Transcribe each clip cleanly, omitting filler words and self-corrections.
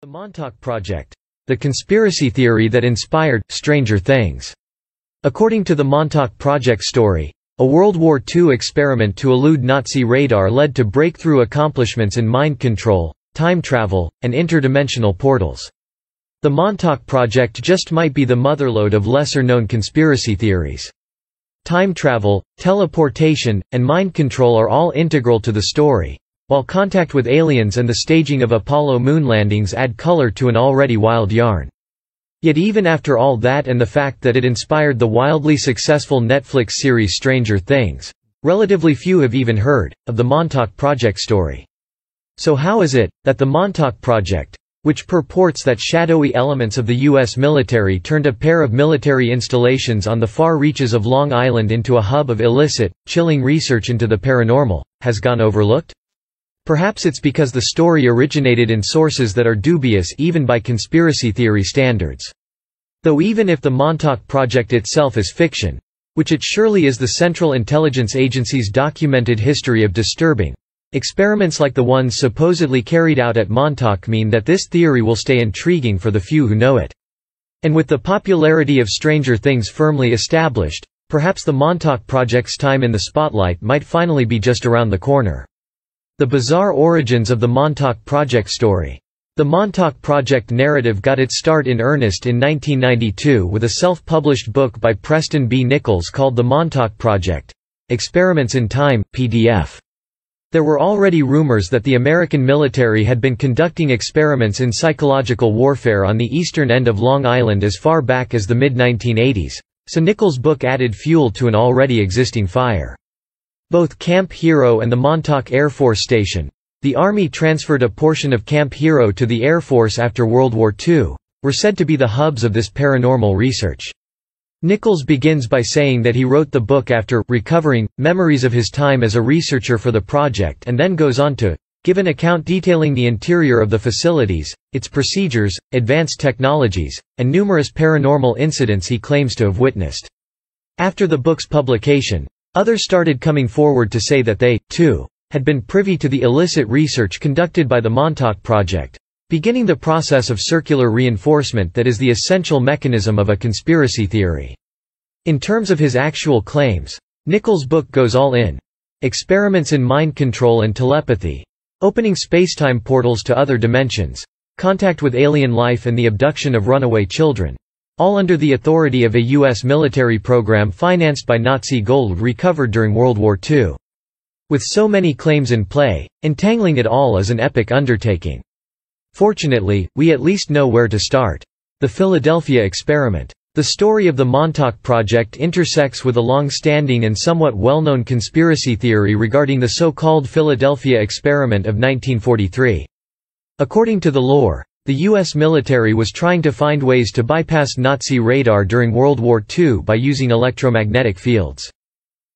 The Montauk Project, the conspiracy theory that inspired Stranger Things. According to the Montauk Project story, a World War II experiment to elude Nazi radar led to breakthrough accomplishments in mind control, time travel, and interdimensional portals. The Montauk Project just might be the motherlode of lesser-known conspiracy theories. Time travel, teleportation, and mind control are all integral to the story, while contact with aliens and the staging of Apollo moon landings add color to an already wild yarn. Yet even after all that and the fact that it inspired the wildly successful Netflix series Stranger Things, relatively few have even heard of the Montauk Project story. So how is it that the Montauk Project, which purports that shadowy elements of the U.S. military turned a pair of military installations on the far reaches of Long Island into a hub of illicit, chilling research into the paranormal, has gone overlooked? Perhaps it's because the story originated in sources that are dubious even by conspiracy theory standards. Though even if the Montauk Project itself is fiction, which it surely is, the Central Intelligence Agency's documented history of disturbing experiments like the ones supposedly carried out at Montauk mean that this theory will stay intriguing for the few who know it. And with the popularity of Stranger Things firmly established, perhaps the Montauk Project's time in the spotlight might finally be just around the corner. The bizarre origins of the Montauk Project story. The Montauk Project narrative got its start in earnest in 1992 with a self-published book by Preston B. Nichols called The Montauk Project: Experiments in Time, PDF. There were already rumors that the American military had been conducting experiments in psychological warfare on the eastern end of Long Island as far back as the mid-1980s, so Nichols' book added fuel to an already existing fire. Both Camp Hero and the Montauk Air Force Station — the Army transferred a portion of Camp Hero to the Air Force after World War II — were said to be the hubs of this paranormal research. Nichols begins by saying that he wrote the book after recovering memories of his time as a researcher for the project, and then goes on to give an account detailing the interior of the facilities, its procedures, advanced technologies, and numerous paranormal incidents he claims to have witnessed. After the book's publication, others started coming forward to say that they, too, had been privy to the illicit research conducted by the Montauk Project, beginning the process of circular reinforcement that is the essential mechanism of a conspiracy theory. In terms of his actual claims, Nichols' book goes all in. Experiments in mind control and telepathy, opening space-time portals to other dimensions, contact with alien life, and the abduction of runaway children, all under the authority of a U.S. military program financed by Nazi gold recovered during World War II. With so many claims in play, entangling it all is an epic undertaking. Fortunately, we at least know where to start. The Philadelphia Experiment. The story of the Montauk Project intersects with a long-standing and somewhat well-known conspiracy theory regarding the so-called Philadelphia Experiment of 1943. According to the lore, the U.S. military was trying to find ways to bypass Nazi radar during World War II by using electromagnetic fields.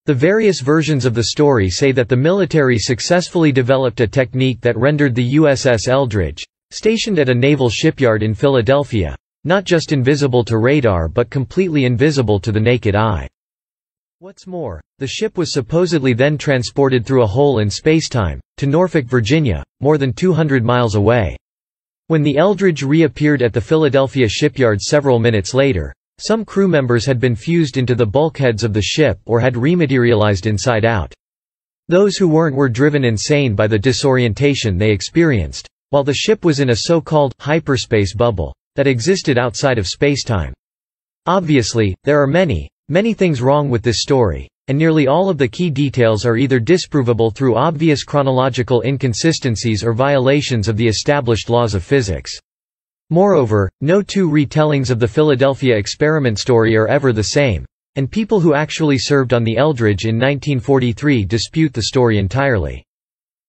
The various versions of the story say that the military successfully developed a technique that rendered the USS Eldridge, stationed at a naval shipyard in Philadelphia, not just invisible to radar but completely invisible to the naked eye. What's more, the ship was supposedly then transported through a hole in spacetime, to Norfolk, Virginia, more than 200 miles away. When the Eldridge reappeared at the Philadelphia shipyard several minutes later, some crew members had been fused into the bulkheads of the ship or had rematerialized inside out. Those who weren't were driven insane by the disorientation they experienced, while the ship was in a so-called hyperspace bubble that existed outside of spacetime. Obviously, there are many, many things wrong with this story, and nearly all of the key details are either disprovable through obvious chronological inconsistencies or violations of the established laws of physics. Moreover, no two retellings of the Philadelphia Experiment story are ever the same, and people who actually served on the Eldridge in 1943 dispute the story entirely.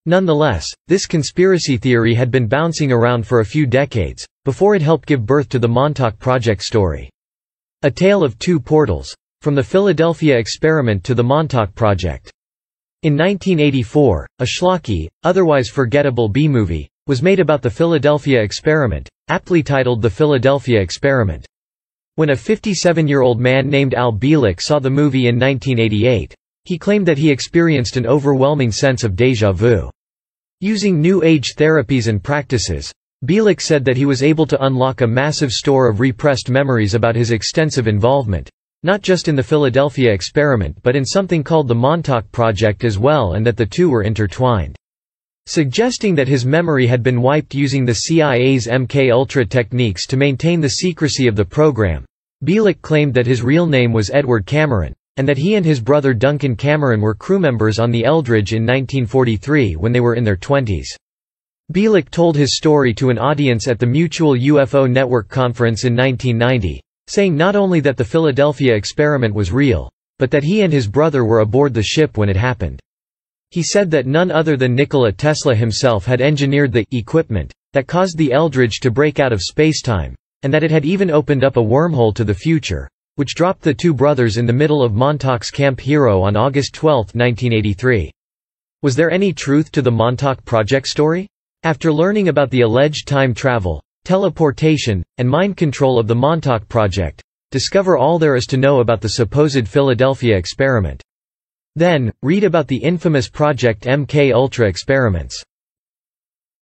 Nonetheless, this conspiracy theory had been bouncing around for a few decades, before it helped give birth to the Montauk Project story. A tale of two portals, from the Philadelphia Experiment to the Montauk Project. In 1984, a schlocky, otherwise forgettable B-movie was made about the Philadelphia Experiment, aptly titled The Philadelphia Experiment. When a 57-year-old man named Al Bielek saw the movie in 1988, he claimed that he experienced an overwhelming sense of déjà vu. Using New Age therapies and practices, Bielek said that he was able to unlock a massive store of repressed memories about his extensive involvement, not just in the Philadelphia experiment but in something called the Montauk Project as well, and that the two were intertwined. Suggesting that his memory had been wiped using the CIA's MK Ultra techniques to maintain the secrecy of the program, Bielek claimed that his real name was Edward Cameron, and that he and his brother Duncan Cameron were crew members on the Eldridge in 1943 when they were in their 20s. Bielek told his story to an audience at the Mutual UFO Network conference in 1990, saying not only that the Philadelphia experiment was real, but that he and his brother were aboard the ship when it happened. He said that none other than Nikola Tesla himself had engineered the equipment that caused the Eldridge to break out of spacetime, and that it had even opened up a wormhole to the future, which dropped the two brothers in the middle of Montauk's Camp Hero on August 12, 1983. Was there any truth to the Montauk Project story? After learning about the alleged time travel, teleportation, and mind control of the Montauk Project, discover all there is to know about the supposed Philadelphia experiment. Then, read about the infamous Project MK Ultra experiments.